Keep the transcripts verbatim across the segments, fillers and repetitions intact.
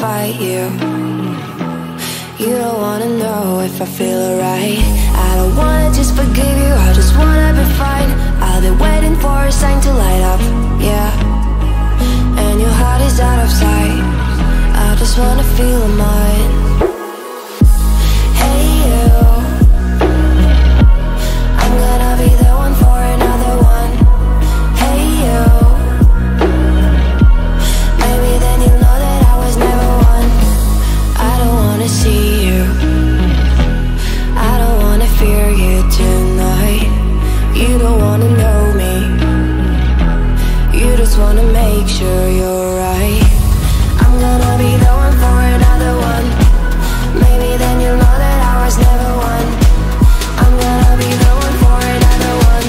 fight you. You don't wanna know if I feel alright. I don't wanna just forgive you, I just wanna be fine. I'll be waiting for a sign to light up, yeah. And your heart is out of sight, I just wanna feel mine. Hey you, I'm gonna be the one for another one. Hey you, see you. I don't wanna fear you tonight. You don't wanna know me, you just wanna make sure you're right. I'm gonna be the one for another one. Maybe then you'll know that I was never one. I'm gonna be the one for another one.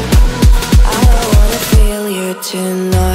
I don't wanna feel you tonight.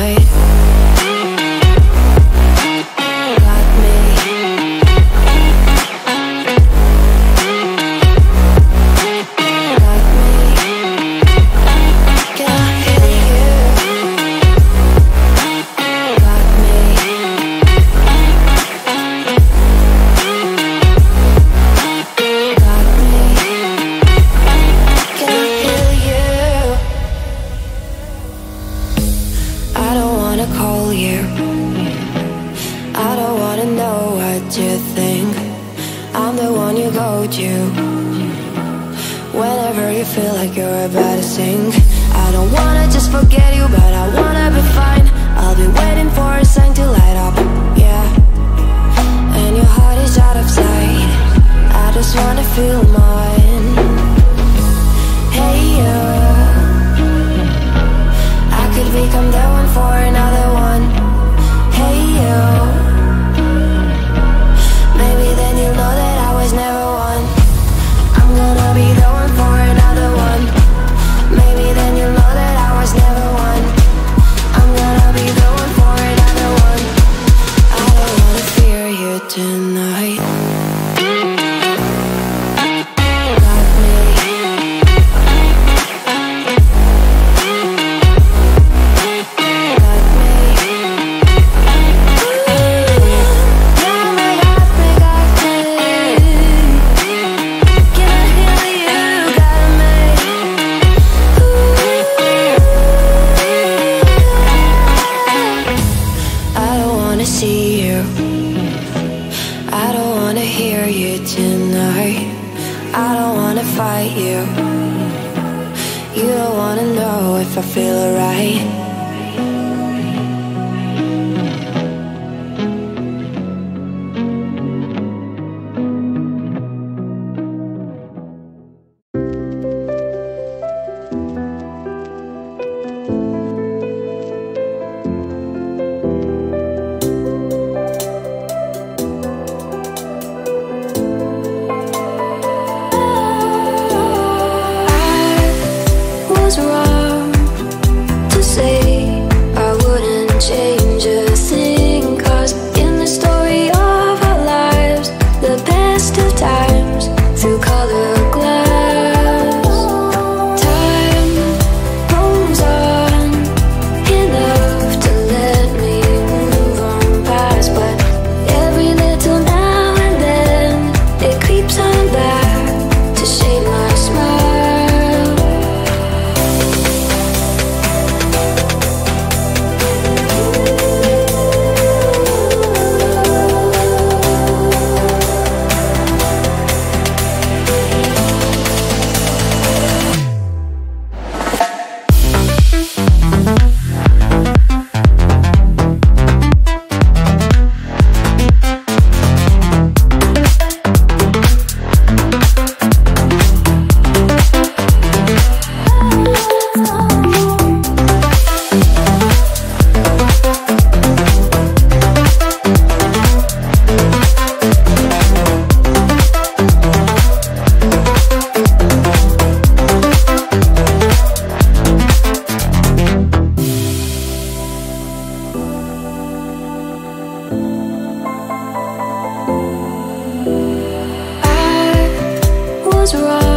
What's wrong?